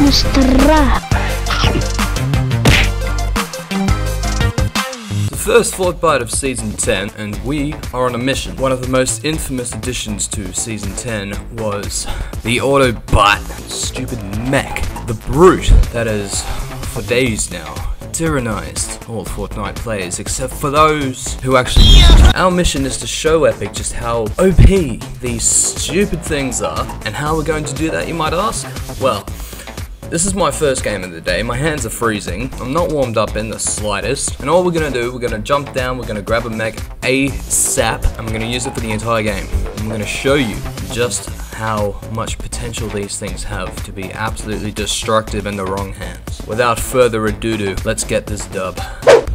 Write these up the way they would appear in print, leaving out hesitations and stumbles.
Mr. Rap. The first Fortnite of Season 10, and we are on a mission. One of the most infamous additions to Season 10 was the Autobite, stupid mech, the brute that has, for days now, tyrannized all Fortnite players except for those who actually. Our mission is to show Epic just how OP these stupid things are, and how we're going to do that, you might ask? Well, this is my first game of the day, my hands are freezing, I'm not warmed up in the slightest, and all we're gonna do, we're gonna jump down, we're gonna grab a mech ASAP, and we're gonna use it for the entire game. I'm gonna show you just how much potential these things have to be absolutely destructive in the wrong hands. Without further ado, let's get this dub.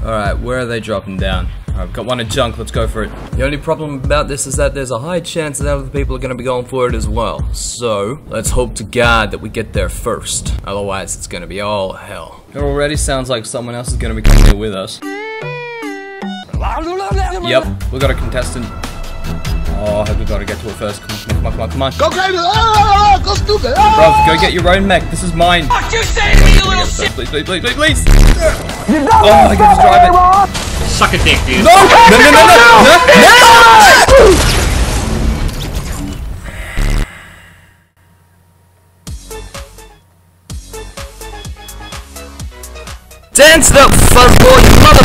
Alright, where are they dropping down? I've got one in junk, let's go for it. The only problem about this is that there's a high chance that other people are going to be going for it as well. So, let's hope to God that we get there first. Otherwise, it's going to be all hell. It already sounds like someone else is going to be coming here with us. Yep, we got a contestant. Oh, I hope we got to get to it first. Come on, come on, come on, come on. Go crazy! Go stupid! Bruv, go get your own mech. This is mine. Fuck you, save me, you little shit! Please, please, please, please, please! Oh, I can just drive it. Suck a dick, dude. No! No! No! No! No! No! Dance the fuzzball, you mother!